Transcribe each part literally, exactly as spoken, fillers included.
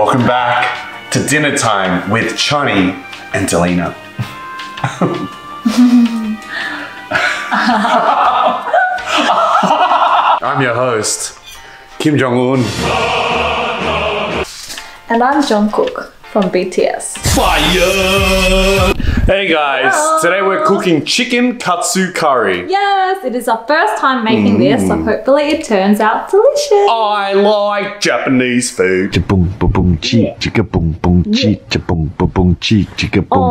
Welcome back to dinner time with Chonny and Dalena. I'm your host, Kim Jong-un. And I'm John Cook from B T S. Fire! Hey guys, hello. Today we're cooking chicken katsu curry. Yes, it is our first time making mm. this, so hopefully it turns out delicious. I like Japanese food. Oh,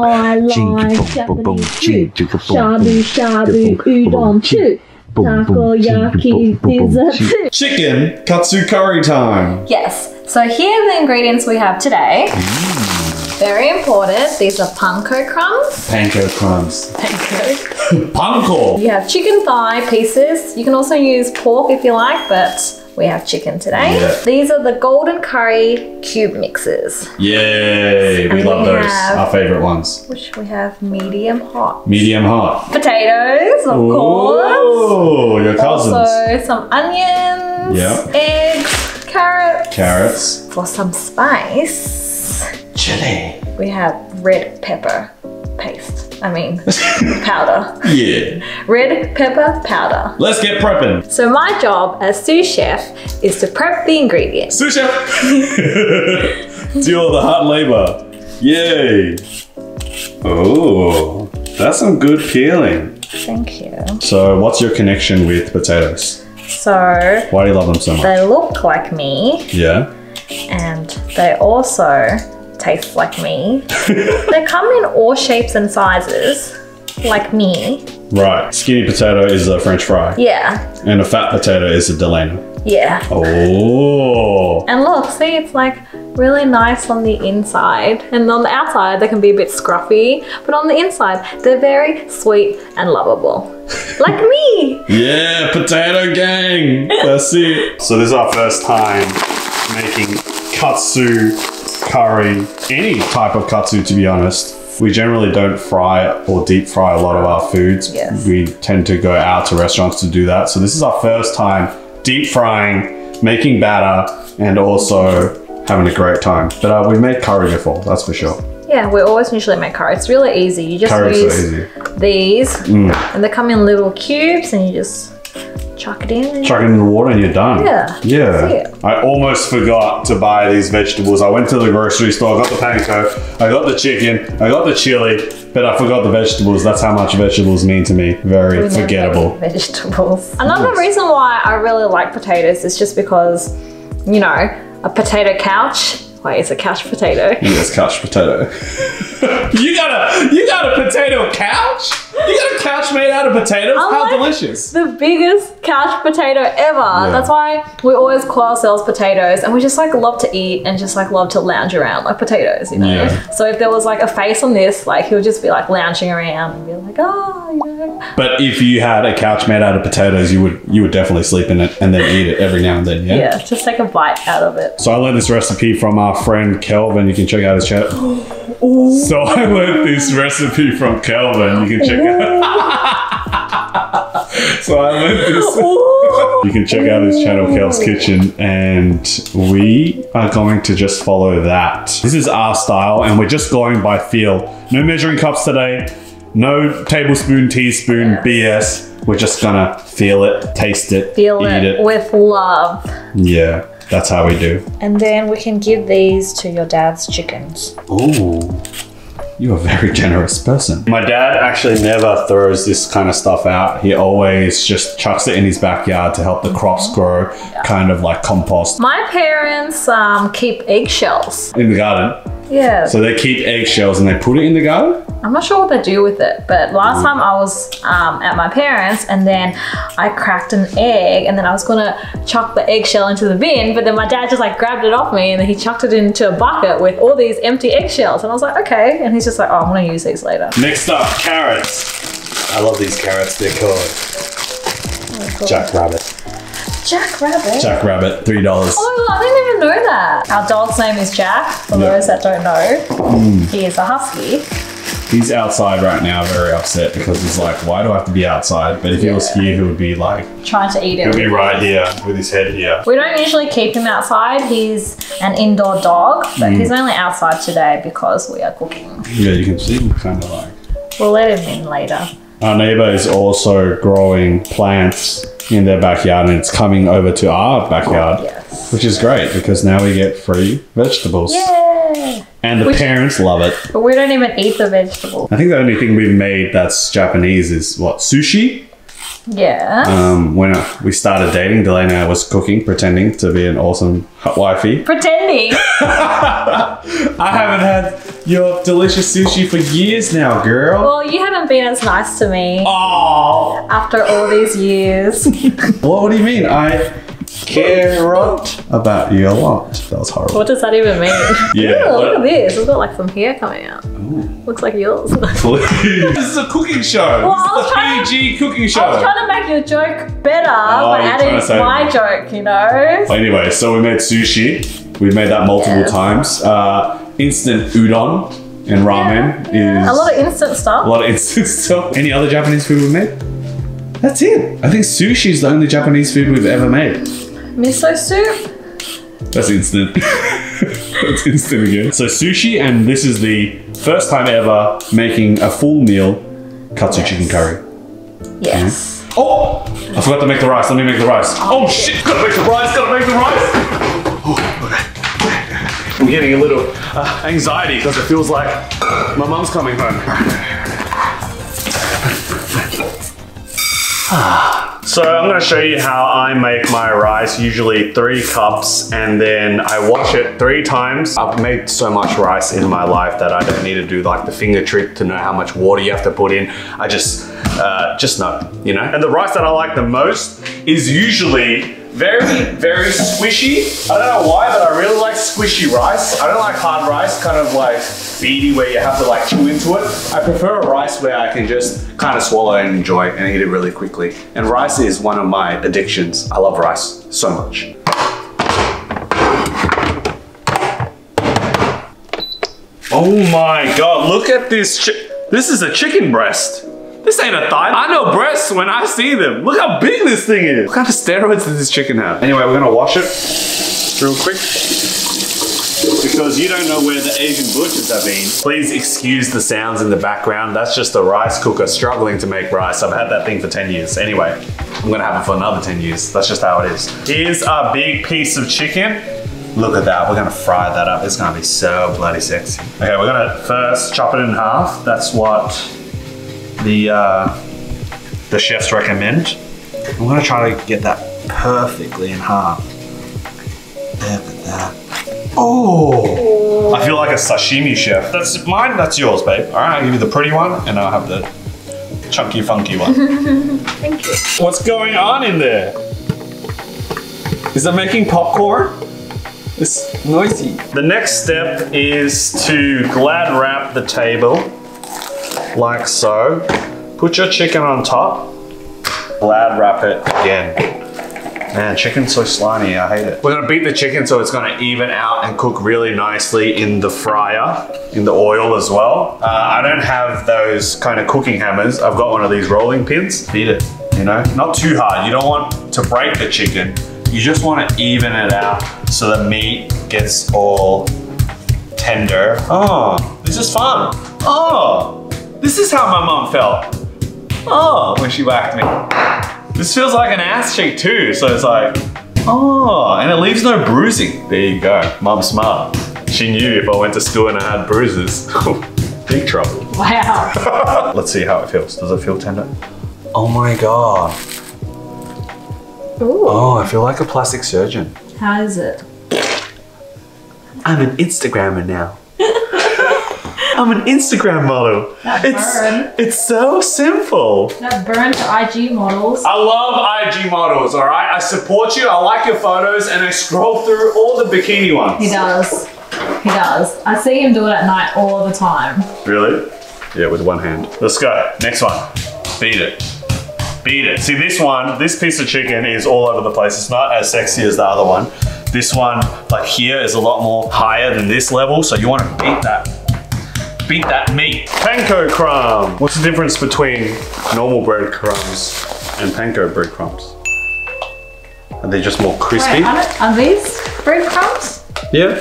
I like Japanese food. Shabu shabu udon too. Takoyaki dessert. Chicken katsu curry time. Yes. So here are the ingredients we have today. Mm. Very important. These are panko crumbs. Panko crumbs. Panko. Panko. You have chicken thigh pieces. You can also use pork if you like, but we have chicken today. Yeah. These are the golden curry cube mixes. Yay, we and love we those. Have, our favorite ones. Which we have medium hot. Medium hot. Potatoes, of Ooh, course. your cousins. Also some onions, yep. eggs. Carrots. Carrots. For some spice. Chili. We have red pepper paste. I mean, powder. Yeah. Red pepper powder. Let's get prepping. So my job as sous chef is to prep the ingredients. Sous chef. Do all the hard labor. Yay. Oh, that's some good peeling. Thank you. So what's your connection with potatoes? So, why do you love them so much? They look like me. Yeah. And they also taste like me. They come in all shapes and sizes, like me. Right. Skinny potato is a French fry. Yeah. And a fat potato is a Dalena. Yeah. Oh. And look, see, it's like really nice on the inside. And on the outside, they can be a bit scruffy. But on the inside, they're very sweet and lovable. Like me. Yeah, potato gang. That's it. So this is our first time making katsu curry. Any type of katsu, to be honest. We generally don't fry or deep fry a lot of our foods. Yes. We tend to go out to restaurants to do that. So this is our first time deep frying, making batter, and also having a great time. But uh, we've made curry before, that's for sure. Yeah, we always usually make curry. It's really easy. You just Curry's use so easy. these, mm. and they come in little cubes, and you just chuck it in. Chuck it in the water, and you're done. Yeah. Yeah. I almost forgot to buy these vegetables. I went to the grocery store, got the panko, I got the chicken, I got the chili, but I forgot the vegetables. That's how much vegetables mean to me. Very we forgettable. Vegetables. Another yes. reason why I really like potatoes is just because, you know, a potato couch. Wait, it's a couch potato. Yes, couch potato. you got a you got a potato couch? You got a couch made out of potatoes? I'm How like delicious. The biggest couch potato ever. Yeah. That's why we always call ourselves potatoes, and we just like love to eat and just like love to lounge around like potatoes, you know? Yeah. So if there was like a face on this, like he would just be like lounging around and be like, oh, you know. But if you had a couch made out of potatoes, you would you would definitely sleep in it and then eat it every now and then, yeah? Yeah, just take a bite out of it. So I learned this recipe from our friend Kelvin. You can check out his channel. So I learned this recipe from Kelvin. You can check out. so I learned this. You can check out his channel, Kel's Kitchen, and we are going to just follow that. This is our style, and we're just going by feel. No measuring cups today. No tablespoon, teaspoon, yes. B S. We're just gonna feel it, taste it, feel eat it, it with love. Yeah. That's how we do. And then we can give these to your dad's chickens. Ooh, you're a very generous person. My dad actually never throws this kind of stuff out. He always just chucks it in his backyard to help the crops grow, yeah. kind of like compost. My parents um, keep eggshells. In the garden? Yeah. So they keep eggshells and they put it in the garden? I'm not sure what they do with it, but last time I was um, at my parents and then I cracked an egg and then I was gonna chuck the eggshell into the bin, but then my dad just like grabbed it off me and then he chucked it into a bucket with all these empty eggshells. And I was like, okay. And he's just like, oh, I'm gonna use these later. Next up, carrots. I love these carrots, they're called oh Jack Rabbit. Jack Rabbit? Jack Rabbit, three dollars. Oh, I didn't even know that. Our dog's name is Jack, for yep. those that don't know. Mm. He is a husky. He's outside right now, very upset because he's like, why do I have to be outside? But if yeah. he was here, he would be like... Trying to eat it. He'll be right here with his head here. We don't usually keep him outside. He's an indoor dog, but mm. he's only outside today because we are cooking. Yeah, you can see him kind of like... We'll let him in later. Our neighbor is also growing plants in their backyard and it's coming over to our backyard, yes. which is great because now we get free vegetables. Yay! And the Which, parents love it. But we don't even eat the vegetables. I think the only thing we've made that's Japanese is, what, sushi? Yeah. Um, when we started dating, Dalena was cooking, pretending to be an awesome wifey. Pretending? I haven't had your delicious sushi for years now, girl. Well, you haven't been as nice to me. Oh. After all these years. Well, what do you mean? I... Carrot about you a lot. That was horrible. What does that even mean? Yeah. Ooh, look at this. We've got like some hair coming out. Ooh. Looks like yours. This is a cooking show. Well, this is a P G to, cooking show. I was trying to make your joke better, oh, but adding my that. joke, you know. Anyway, so we made sushi. We've made that multiple yeah. times. Uh, instant udon and ramen yeah, yeah. is a lot of instant stuff. A lot of instant stuff. Any other Japanese food we've made? That's it. I think sushi is the only Japanese food we've ever made. Miso soup? That's instant. That's instant again. So sushi, and this is the first time ever making a full meal Katsu yes. chicken curry. Yes. Mm. Oh! I forgot to make the rice. Let me make the rice. Oh, oh shit! Gotta make the rice! Gotta make the rice! Oh, okay. I'm getting a little uh, anxiety because it feels like my mum's coming home. So I'm going to show you how I make my rice, usually three cups, and then I wash it three times. I've made so much rice in my life that I don't need to do like the finger trick to know how much water you have to put in. I just, uh, just know, you know? And the rice that I like the most is usually very, very squishy. I don't know why, but I really like squishy rice. I don't like hard rice, kind of like beady where you have to like chew into it. I prefer a rice where I can just kind of swallow and enjoy and eat it really quickly. And rice is one of my addictions. I love rice so much. Oh my God, look at this. This is a chicken breast. This ain't a thigh. I know breasts when I see them. Look how big this thing is. What kind of steroids does this chicken have? Anyway, we're gonna wash it real quick. Because you don't know where the Asian butchers have been. Please excuse the sounds in the background. That's just the rice cooker struggling to make rice. I've had that thing for ten years. Anyway, I'm gonna have it for another ten years. That's just how it is. Here's our big piece of chicken. Look at that, we're gonna fry that up. It's gonna be so bloody sexy. Okay, we're gonna first chop it in half. That's what the uh, the chefs recommend. I'm gonna try to get that perfectly in half. Look at that. Oh! I feel like a sashimi chef. That's mine, that's yours, babe. All right, I'll give you the pretty one and I'll have the chunky, funky one. Thank you. What's going on in there? Is that making popcorn? It's noisy. The next step is to glad wrap the table. Like so. Put your chicken on top. Glad wrap it again. Man, chicken's so slimy, I hate it. We're gonna beat the chicken so it's gonna even out and cook really nicely in the fryer, in the oil as well. Uh, I don't have those kind of cooking hammers. I've got one of these rolling pins. Beat it, you know? Not too hard. You don't want to break the chicken. You just wanna even it out so the meat gets all tender. Oh, this is fun. Oh. This is how my mom felt. Oh, when she whacked me. This feels like an ass cheek too. So it's like, oh, and it leaves no bruising. There you go, mom's smart. She knew if I went to school and I had bruises, big trouble. Wow. Let's see how it feels. Does it feel tender? Oh my God. Ooh. Oh, I feel like a plastic surgeon. How is it? I'm an Instagrammer now. I'm an Instagram model. That burn. It's, it's so simple. That burn to I G models. I love I G models, all right? I support you, I like your photos, and I scroll through all the bikini ones. He does, he does. I see him do it at night all the time. Really? Yeah, with one hand. Let's go, next one. Beat it, beat it. See this one, this piece of chicken is all over the place. It's not as sexy as the other one. This one, like here, is a lot more higher than this level, so you wanna beat that. beat that meat. Panko crumb. What's the difference between normal bread crumbs and panko bread crumbs? Are they just more crispy? Wait, are, are these bread crumbs? Yeah.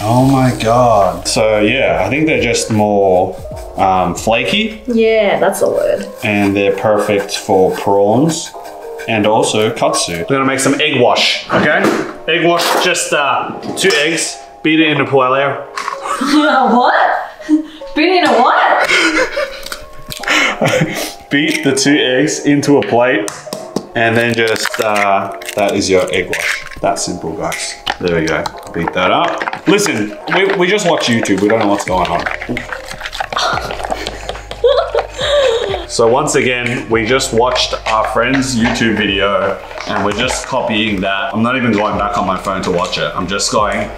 Oh my God. So yeah, I think they're just more um, flaky. Yeah, that's the word. And they're perfect for prawns and also katsu. We're gonna make some egg wash, okay? Egg wash, just uh, two eggs, beat it into pollo. What? Beat into what? Beat the two eggs into a plate and then just, uh, that is your egg wash. That's simple, guys. There we go, beat that up. Listen, we, we just watch YouTube, we don't know what's going on. So once again, we just watched our friend's YouTube video and we're just copying that. I'm not even going back on my phone to watch it. I'm just going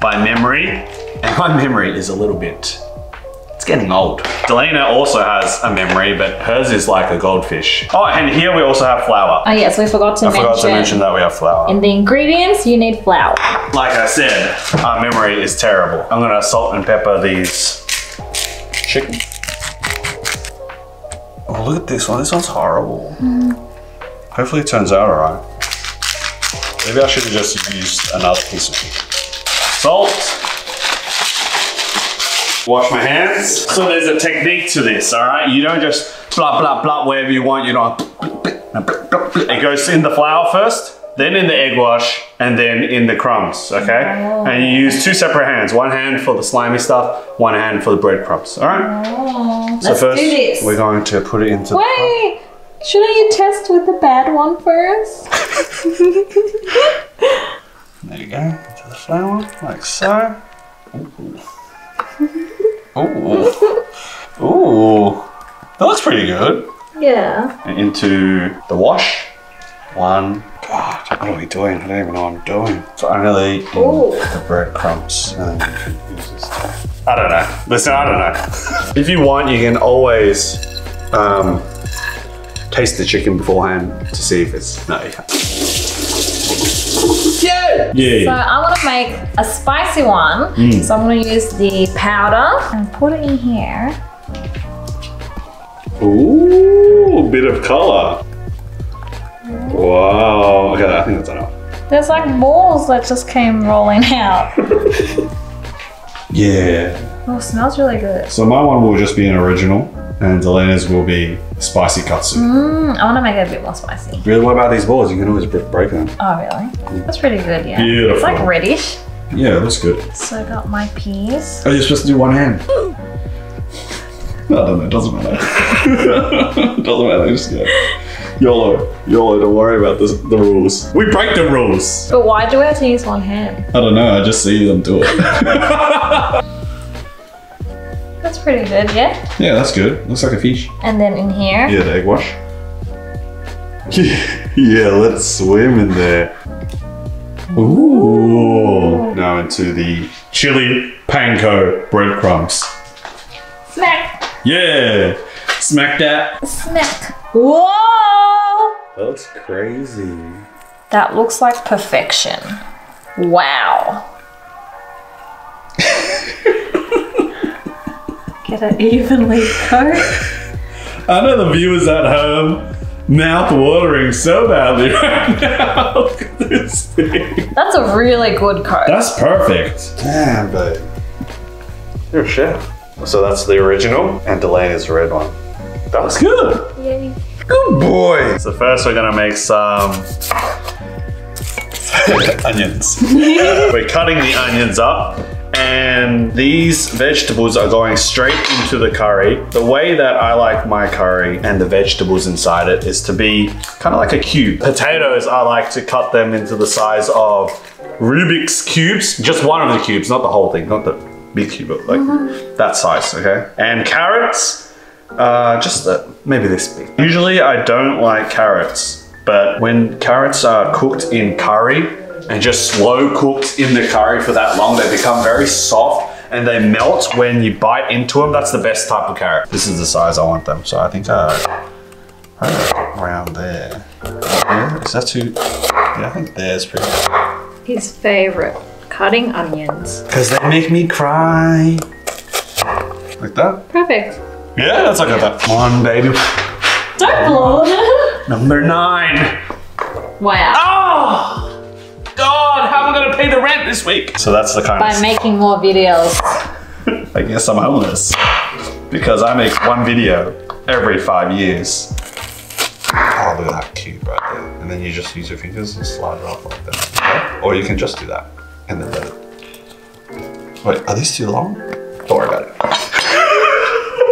by memory, and my memory is a little bit, it's getting old. Dalena also has a memory, but hers is like a goldfish. Oh, and here we also have flour. Oh yes, we forgot to I mention. I forgot to mention that we have flour. In the ingredients, you need flour. Like I said, our memory is terrible. I'm gonna salt and pepper these chicken. Oh, look at this one. This one's horrible. Mm. Hopefully it turns out all right. Maybe I should have just used another piece of chicken. Salt. Wash my hands. So there's a technique to this, all right? You don't just blah, blah, blah, wherever you want, you don't. It goes in the flour first, then in the egg wash, and then in the crumbs, okay? Oh. And you use two separate hands. One hand for the slimy stuff, one hand for the breadcrumbs, all right? Oh. So let's first, do this. We're going to put it into Wait, the shouldn't you test with the bad one first? There you go, into the flour, like so. Ooh. Ooh. Ooh. That looks pretty good. Yeah. And into the wash. One. God, what are we doing? I don't even know what I'm doing. So I'm really eating Ooh. the breadcrumbs. And then you can use this stuff. I don't know. Listen, I don't know. If you want, you can always um, taste the chicken beforehand to see if it's... No, you can't. Yeah. Yeah. So I want to make a spicy one. Mm. So I'm going to use the powder and put it in here. Ooh, a bit of color. Mm. Wow. Okay, I think that's enough. There's like balls that just came rolling out. Yeah. Oh, it smells really good. So my one will just be an original and Delena's will be spicy katsu. Mm, I want to make it a bit more spicy. Really? What about these balls? You can always break them. Oh, really? That's pretty good, yeah. Beautiful. It's like reddish. Yeah, that's good. So I got my peas. Oh, you're supposed to do one hand. I don't know, it doesn't matter. It doesn't matter, just go. YOLO, YOLO, don't worry about this, the rules. We break the rules. But why do we have to use one hand? I don't know, I just see them do it. That's pretty good, yeah? Yeah, that's good. Looks like a fish. And then in here? Yeah, the egg wash. Yeah, let's swim in there. Ooh. Ooh. Now into the chili panko breadcrumbs. Smack. Yeah. Smack that. Smack. Whoa. That looks crazy. That looks like perfection. Wow. Get it evenly coated. I know the viewers at home mouth watering so badly right now. Look at this thing. That's a really good coat. That's perfect. Damn, babe. You're a chef. So that's the original and Delena's red one. That was good. Yay. Good boy. So first we're gonna make some onions. We're cutting the onions up. And these vegetables are going straight into the curry. The way that I like my curry and the vegetables inside it is to be kind of like a cube. Potatoes, I like to cut them into the size of Rubik's cubes. Just one of the cubes, not the whole thing, not the big cube, but like mm-hmm. that size, okay? And carrots, uh, just the, maybe this big. Usually I don't like carrots, but when carrots are cooked in curry, and just slow cooked in the curry for that long. They become very soft and they melt when you bite into them. That's the best type of carrot. This is the size I want them. So I think uh, around there. Yeah, is that too, yeah, I think there's pretty good. His favorite, cutting onions. Cause they make me cry. Like that. Perfect. Yeah, that's like that. Come on, baby. Don't blow it. Number nine. Wow. Oh! God, how am I gonna pay the rent this week? So that's the kind of... By making more videos. I guess I'm homeless. Because I make one video every five years. Oh, look at that cube right there. And then you just use your fingers and slide it off like that. Okay? Or you can just do that. And then let it... Wait, are these too long? Don't worry about it.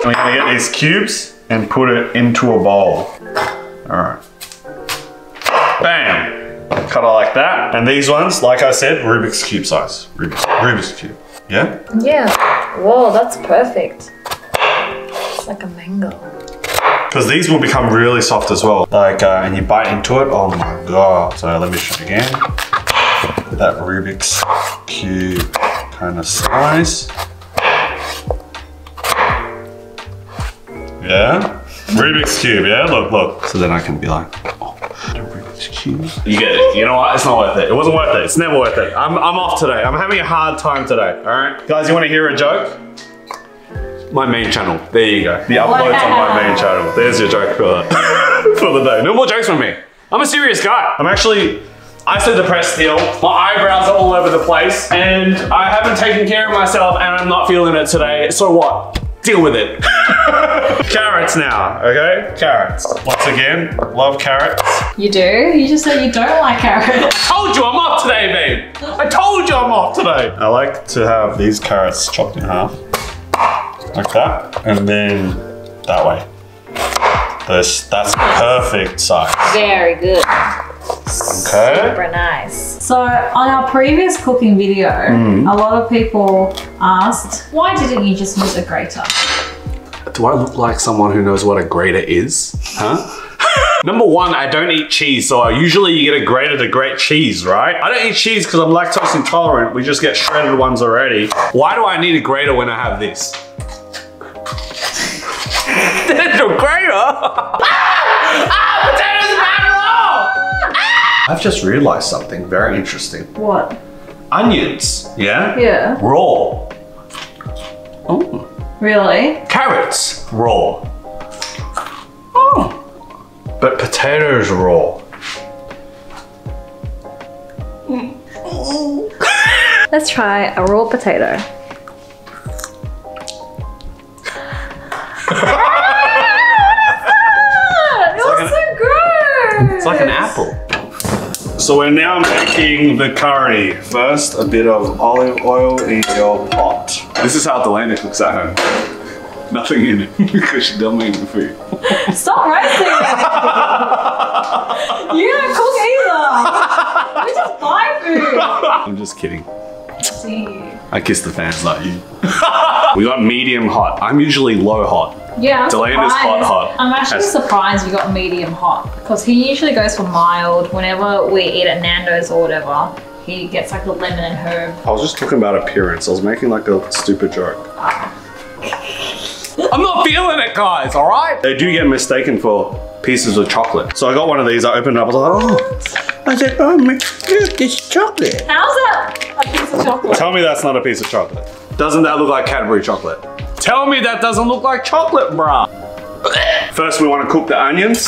We're gonna get these cubes and put it into a bowl. Alright. Bam! Cut it like that. And these ones, like I said, Rubik's Cube size. Rubik's, Rubik's Cube. Yeah? Yeah. Whoa, that's perfect. It's like a mango. Because these will become really soft as well. Like, uh, and you bite into it. Oh my god. So let me show you again. That Rubik's Cube kind of size. Yeah? Rubik's Cube, yeah? Look, look. So then I can be like, oh, the Rubik's Cube. You get it. You know what? It's not worth it. It wasn't worth it. It's never worth it. I'm, I'm off today. I'm having a hard time today, all right? Guys, you want to hear a joke? My main channel. There you go. The upload's wow. on my main channel. There's your joke for, for the day. No more jokes from me. I'm a serious guy. I'm actually... I said depressed still, my eyebrows are all over the place, and I haven't taken care of myself, and I'm not feeling it today, so what? Deal with it. Carrots now, okay? Carrots. Once again, love carrots. You do? You just said you don't like carrots. I told you I'm off today, babe. I told you I'm off today. I like to have these carrots chopped in half, like that, and then that way. This, that's perfect size. Very good. Okay. Super nice. So on our previous cooking video, mm. a lot of people asked, why didn't you just use a grater? Do I look like someone who knows what a grater is? Huh? Number one, I don't eat cheese, so I usually you get a grater to grate cheese, right? I don't eat cheese because I'm lactose intolerant. We just get shredded ones already. Why do I need a grater when I have this? There's no grater! Ah! Ah! Potatoes are bad! I've just realized something very interesting. What? Onions, yeah? Yeah. Raw. Oh. Really? Carrots, raw. Oh. But potatoes, raw. Mm. Oh. Let's try a raw potato. It was like so gross. It's like an apple. So we're now making the curry. First, a bit of olive oil in your pot. This is how Dalena cooks at home. Nothing in it, because she don't make the food. Stop roasting it! You don't cook either! We just buy food! I'm just kidding. I kiss the fans like you. We got medium hot. I'm usually low hot. Yeah, I'm Delena's hot, hot. I'm actually As surprised you got medium hot because he usually goes for mild. Whenever we eat at Nando's or whatever, he gets like a lemon and herb. I was just talking about appearance. I was making like a stupid joke. Oh. I'm not feeling it, guys, all right? They do get mistaken for pieces of chocolate. So I got one of these, I opened it up, I was like, oh. I said, oh my god, it's chocolate. How's that a piece of chocolate? Tell me that's not a piece of chocolate. Doesn't that look like Cadbury chocolate? Tell me that doesn't look like chocolate, bruh. First, we want to cook the onions.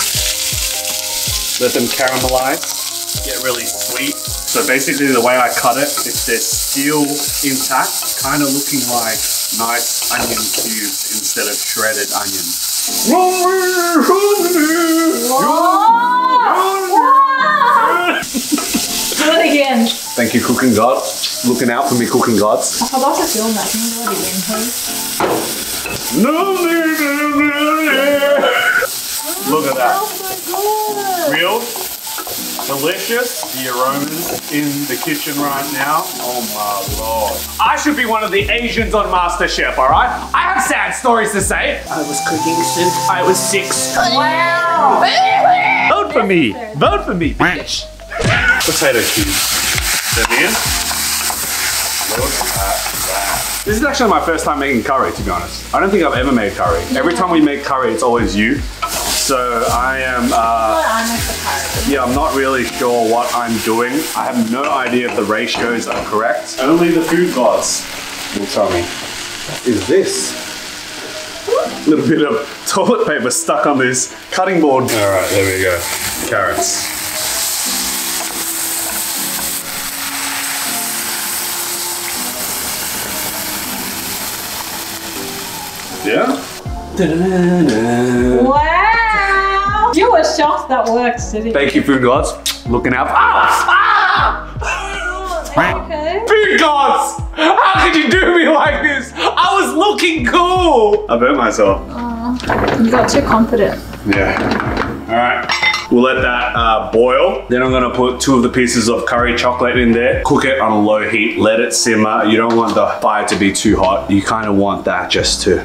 Let them caramelize, get really sweet. So basically the way I cut it, if they're still intact, kind of looking like nice onion cubes instead of shredded onions. Do it again. Thank you, cooking god. Looking out for me, cooking gods. I forgot to film that. Can you already win, please? No, no, no, no, no. Look at that. Oh my god. Real, delicious. The aromas in the kitchen right now. Oh my lord. I should be one of the Asians on MasterChef, all right? I have sad stories to say. I was cooking since I was six. Wow. Vote for me. Vote for me, bitch. Potato cubes. They're here. Look at that. This is actually my first time making curry, to be honest. I don't think I've ever made curry. Yeah. Every time we make curry, it's always you. So I am, uh, yeah, I'm not really sure what I'm doing. I have no idea if the ratios are correct. Only the food gods will tell me. Is this A little bit of toilet paper stuck on this cutting board. All right, there we go. Carrots. Yeah. Wow! You were shocked that worked, City. Thank you, food gods. Looking out. Ah! Ah! Oh, okay. Food gods! How could you do me like this? I was looking cool! I burnt myself. Oh, you got too confident. Yeah. All right. We'll let that uh, boil. Then I'm gonna put two of the pieces of curry chocolate in there. Cook it on a low heat, let it simmer. You don't want the fire to be too hot. You kind of want that just to,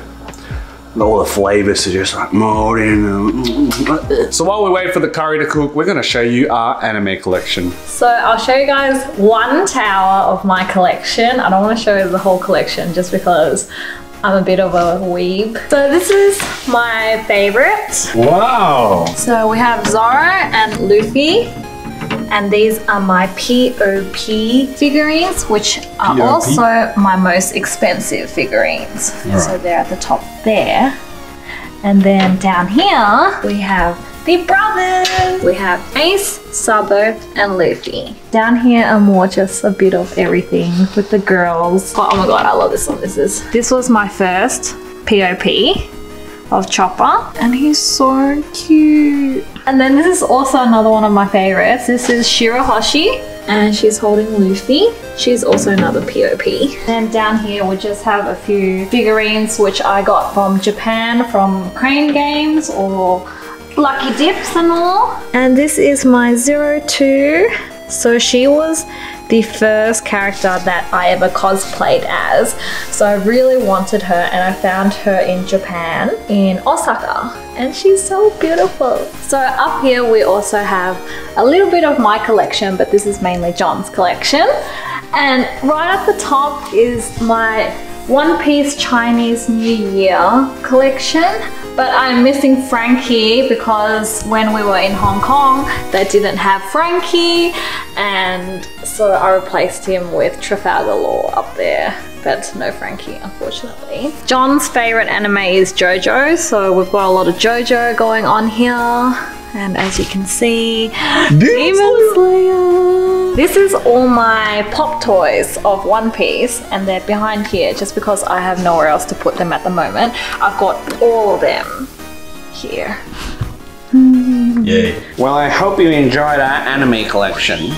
all the flavors to just like mold in. So while we wait for the curry to cook, we're gonna show you our anime collection. So I'll show you guys one tower of my collection. I don't wanna show you the whole collection just because I'm a bit of a weeb. So this is my favorite. Wow. So we have Zoro and Luffy. And these are my P O P figurines, which are also my most expensive figurines. Right. So they're at the top there. And then down here, we have the brothers. We have Ace, Sabo, and Luffy. Down here are more just a bit of everything with the girls. Oh, oh my God, I love this one. This is, this was my first P O P of Chopper, and he's so cute. And then this is also another one of my favorites. This is Shirahoshi, and she's holding Luffy. She's also another P O P. And down here we just have a few figurines which I got from Japan, from Crane Games or Lucky Dips and all. And this is my Zero Two. So she was the first character that I ever cosplayed as. So I really wanted her, and I found her in Japan, in Osaka. And she's so beautiful. So up here we also have a little bit of my collection, but this is mainly John's collection. And right at the top is my One Piece Chinese New Year collection, but I'm missing Frankie because when we were in Hong Kong, they didn't have Frankie, and so I replaced him with Trafalgar Law up there, but no Frankie, unfortunately. John's favorite anime is JoJo, so we've got a lot of JoJo going on here, and as you can see, Demon Slayer! This is all my pop toys of One Piece, and they're behind here just because I have nowhere else to put them at the moment. I've got all of them here. Yay. Well, I hope you enjoyed our anime collection.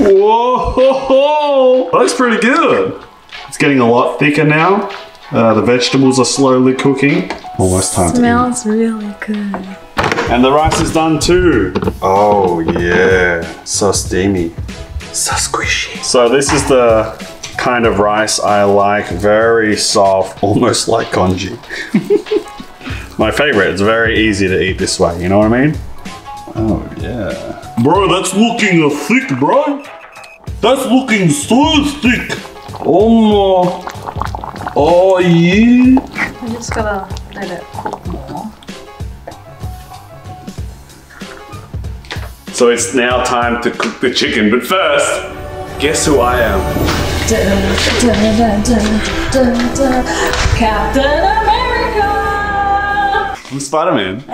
Whoa! Ho, ho. That looks pretty good. It's getting a lot thicker now. Uh, the vegetables are slowly cooking. Almost time to eat. Smells really good. And the rice is done too. Oh yeah, so steamy. So squishy. So this is the kind of rice I like, very soft, almost like congee. My favorite, it's very easy to eat this way, you know what I mean? Oh yeah. Bro, that's looking thick, bro. That's looking so thick. Oh no. Oh yeah. I'm just gonna let it cook more. So it's now time to cook the chicken, but first, guess who I am? Da, da, da, da, da, da. Captain America! I'm Spider-Man. Oh.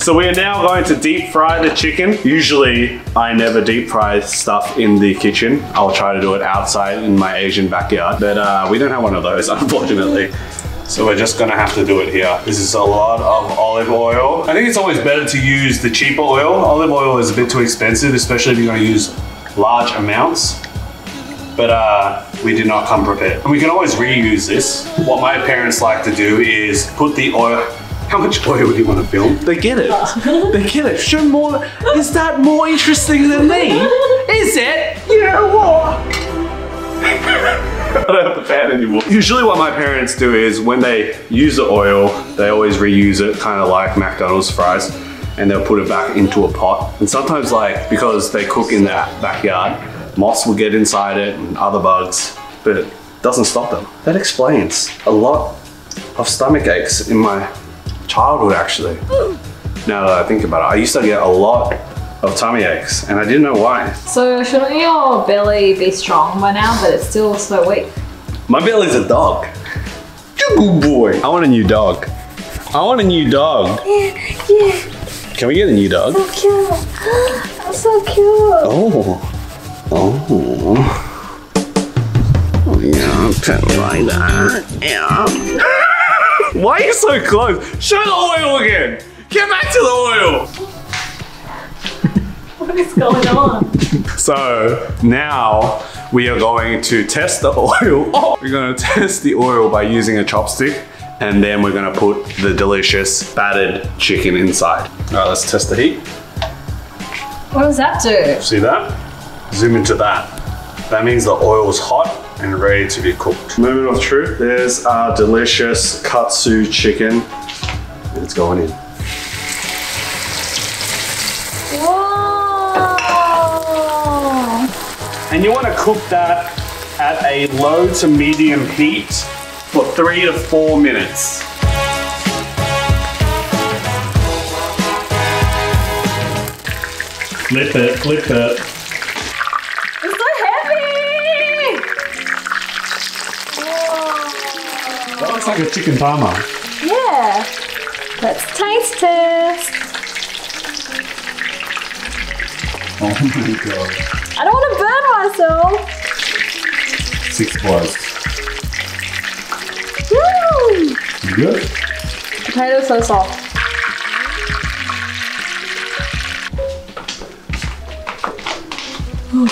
So we are now going to deep fry the chicken. Usually, I never deep fry stuff in the kitchen. I'll try to do it outside in my Asian backyard, but uh, we don't have one of those, unfortunately. So we're just gonna have to do it here. This is a lot of olive oil. I think it's always better to use the cheaper oil. Olive oil is a bit too expensive, especially if you're gonna use large amounts. But uh, we did not come prepared. And we can always reuse this. What my parents like to do is put the oil. How much oil do you want to film? They get it. They get it. Show more. Is that more interesting than me? Is it? You know what? I don't have the pan anymore. Usually what my parents do is when they use the oil, they always reuse it, kind of like McDonald's fries, and they'll put it back into a pot. And sometimes, like, because they cook in that backyard, moths will get inside it and other bugs, but it doesn't stop them. That explains a lot of stomach aches in my childhood, actually. Now that I think about it, I used to get a lot of tummy aches, and I didn't know why. So shouldn't your belly be strong by now, but it's still so weak? My belly's a dog. Good boy. I want a new dog. I want a new dog. Yeah, yeah. Can we get a new dog? So cute. I'm so cute. Oh. Oh. Oh, yeah, pet like that. Yeah. Why are you so close? Show the oil again. Get back to the oil. What is going on? So now we are going to test the oil. Oh, we're going to test the oil by using a chopstick, and then we're going to put the delicious battered chicken inside. All right, let's test the heat. What does that do? See that? Zoom into that. That means the oil's hot and ready to be cooked. Moment of truth, there's our delicious katsu chicken. It's going in. And you want to cook that at a low to medium heat for three to four minutes. Flip it, flip it. It's so heavy! Whoa. That looks like a chicken parma. Yeah. Let's taste it. Oh my god. I don't want to burn myself. Six plus. Woo! You good? Potatoes so soft. Ooh.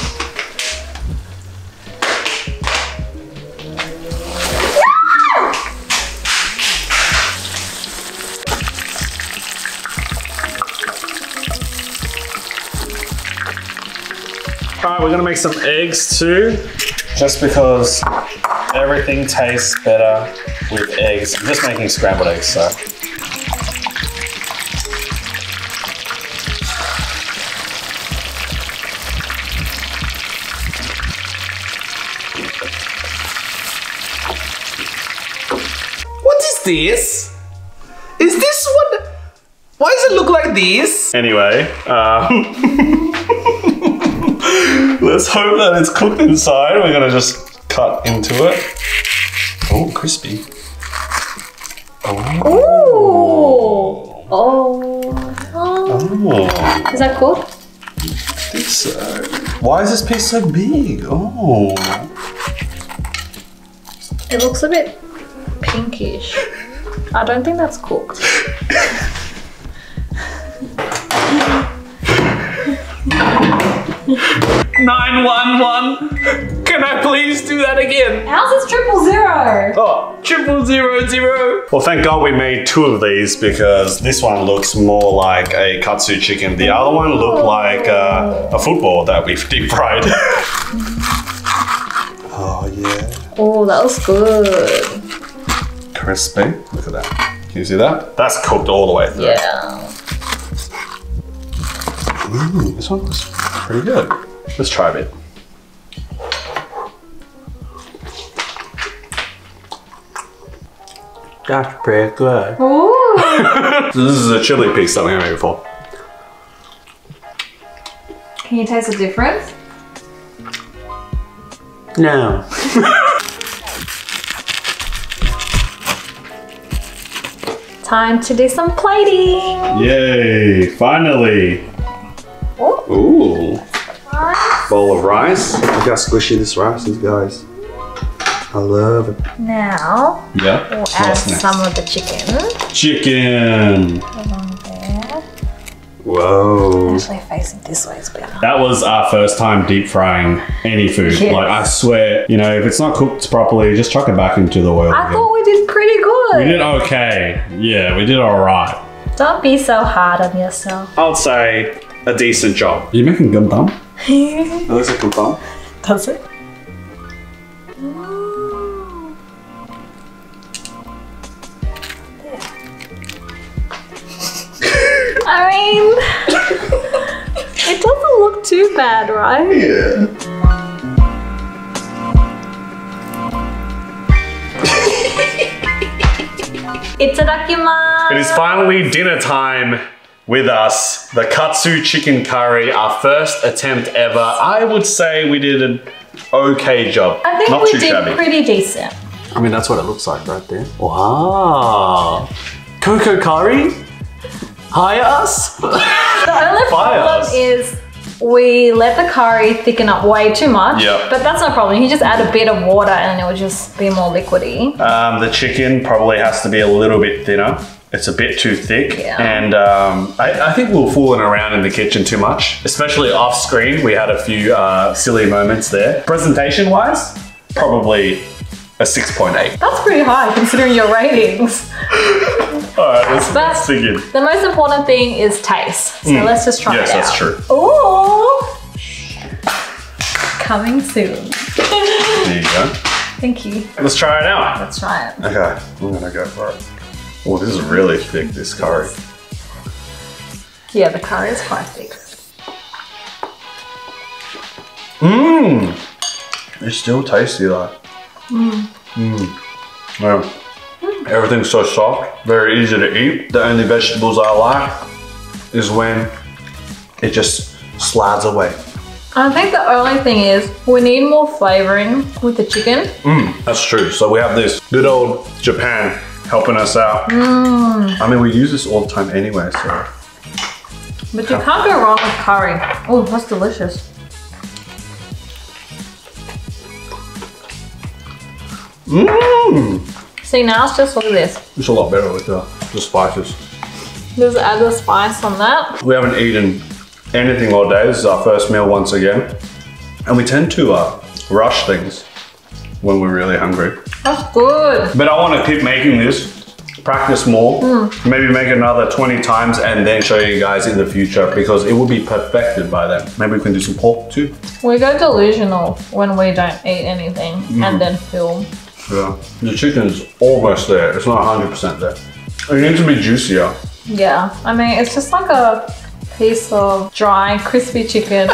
Alright, we're gonna make some eggs too, just because everything tastes better with eggs. I'm just making scrambled eggs, so. What is this? Is this what? Why does it look like this? Anyway, uh... let's hope that it's cooked inside. We're gonna just cut into it. Oh, crispy. Oh. Oh. Oh. Oh. Is that cool? I think so. Why is this piece so big? Oh. It looks a bit pinkish. I don't think that's cooked. nine one one. Can I please do that again? Ours is triple zero. Oh, triple zero zero. Well, thank God we made two of these, because this one looks more like a katsu chicken. The other one looked like uh, a football that we've deep fried. Oh, yeah. Oh, that was good. Crispy. Look at that. Can you see that? That's cooked all the way through. Yeah. Ooh, this one looks pretty good. Let's try a bit. That's pretty good. Ooh. So this is a chili piece that I made before. Can you taste the difference? No. Time to do some plating. Yay, finally. Ooh. Rice. Bowl of rice. Look how squishy this rice is, guys. I love it. Now, yeah. We'll add nice. some of the chicken. Chicken. Along there. Whoa. Actually, facing this way is better. That was our first time deep frying any food. Yes. Like, I swear, you know, if it's not cooked properly, just chuck it back into the oil. I again. thought we did pretty good. We did okay. Yeah, we did all right. Don't be so hard on yourself. I'll say a decent job. Are you making gumdam? It looks like gumdam. Does it? Mm. Yeah. I mean, it doesn't look too bad, right? Yeah. Itadakimasu! It is finally dinner time. With us, the katsu chicken curry, our first attempt ever. I would say we did an okay job. I think Not we too did shabby. pretty decent. I mean, that's what it looks like right there. Wow. Coco curry? Hire us? The only problem is we let the curry thicken up way too much, yep. But that's no problem. You just add a bit of water and it will just be more liquidy. Um, the chicken probably has to be a little bit thinner. It's a bit too thick, yeah. And um, I, I think we were fooling around in the kitchen too much. Especially off screen, we had a few uh, silly moments there. Presentation-wise, probably a six point eight. That's pretty high considering your ratings. All right, let's, let's dig in. The most important thing is taste. So mm. let's just try yes, it out. Yes, that's true. Ooh, coming soon. There you go. Thank you. Let's try it out. Let's try it. Okay, I'm gonna go for it. Oh, this is really thick, this curry. Yeah, the curry is quite thick. Mmm! It's still tasty, though. Mmm. Mmm. Yeah. Mm. Everything's so soft, very easy to eat. The only vegetables I like is when it just slides away. I think the only thing is we need more flavoring with the chicken. Mmm, that's true. So we have this good old Japan helping us out. Mm. I mean, we use this all the time anyway, so. But you can't go wrong with curry. Oh, that's delicious. Mmm. See, now it's just, look at this. It's a lot better with the, the spices. Just add the spice on that. We haven't eaten anything all day. This is our first meal once again. And we tend to uh, rush things when we're really hungry. That's good. But I want to keep making this, practice more, mm. maybe make another twenty times and then show you guys in the future because it will be perfected by then. Maybe we can do some pork too. We go delusional when we don't eat anything mm. and then film. Yeah, the chicken is almost there. It's not one hundred percent there. It needs to be juicier. Yeah, I mean, it's just like a piece of dry, crispy chicken.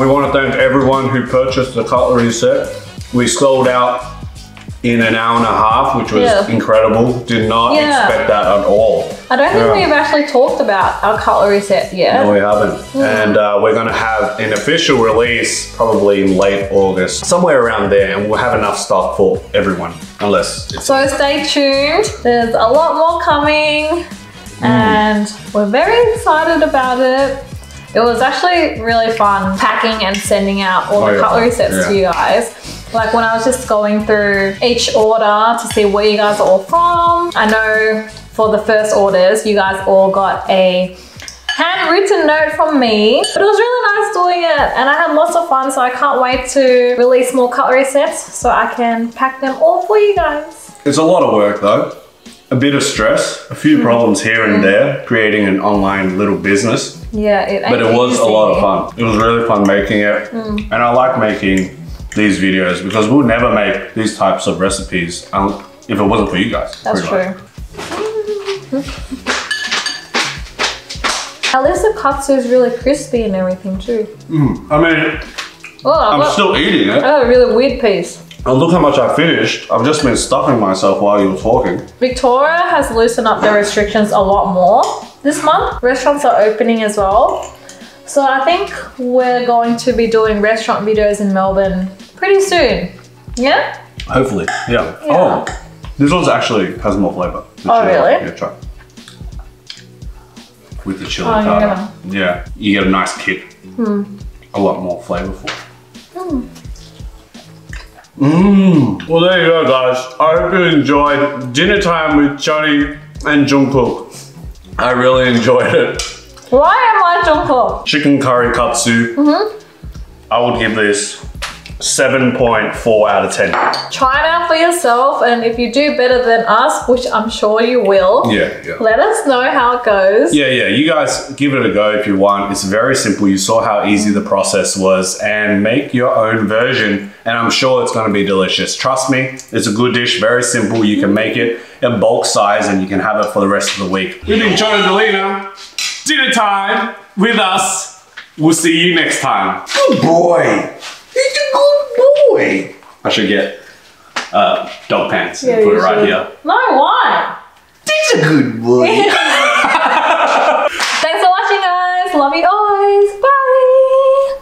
We want to thank everyone who purchased the cutlery set. We sold out in an hour and a half, which was yeah. incredible. Did not yeah. expect that at all. I don't think yeah. we've actually talked about our cutlery set yet. No, we haven't. Yeah. And uh, we're gonna have an official release probably in late August, somewhere around there, and we'll have enough stock for everyone, unless it's- So stay tuned. There's a lot more coming, mm. and we're very excited about it. It was actually really fun packing and sending out all oh, the yeah. cutlery sets yeah. to you guys. Like when I was just going through each order to see where you guys are all from. I know for the first orders, you guys all got a handwritten note from me, but it was really nice doing it and I had lots of fun, so I can't wait to release more cutlery sets so I can pack them all for you guys. It's a lot of work though. A bit of stress, a few mm. problems here and mm. there, creating an online little business. Yeah, it ain't But it was easy. a lot of fun. It was really fun making it mm. and I like making these videos because we'll never make these types of recipes um, if it wasn't for you guys. That's true. At least the katsu is really crispy and everything too. Mm, I mean, oh, I'm got, still eating it. Oh, a really weird piece. And look how much I finished. I've just been stuffing myself while you were talking. Victoria has loosened up their restrictions a lot more this month. Restaurants are opening as well. So I think we're going to be doing restaurant videos in Melbourne pretty soon, yeah? Hopefully, yeah. yeah. Oh, this one's actually has more flavor. The oh, chili. really? Yeah, try. With the chili oh, powder. Gonna... Yeah, you get a nice kick. Mm. A lot more flavorful. Mmm. Mmm. Well, there you go, guys. I hope you enjoyed dinner time with Chonny and John Cook. I really enjoyed it. Why am I John Cook? Chicken curry katsu. Mm-hmm. I would give this seven point four out of ten. Try it out for yourself, and if you do better than us, which I'm sure you will, yeah, yeah. let us know how it goes. Yeah, yeah, you guys give it a go if you want. It's very simple. You saw how easy the process was, and make your own version, and I'm sure it's gonna be delicious. Trust me, it's a good dish, very simple. You can make it in bulk size, and you can have it for the rest of the week. We've been John and Dalena. Dinner time with us. We'll see you next time. Good boy. He's a good boy. I should get uh, dog pants yeah, and put it right should. here. No, why? He's a good boy. Thanks for watching, guys. Love you always. Bye.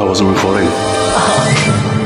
I wasn't recording.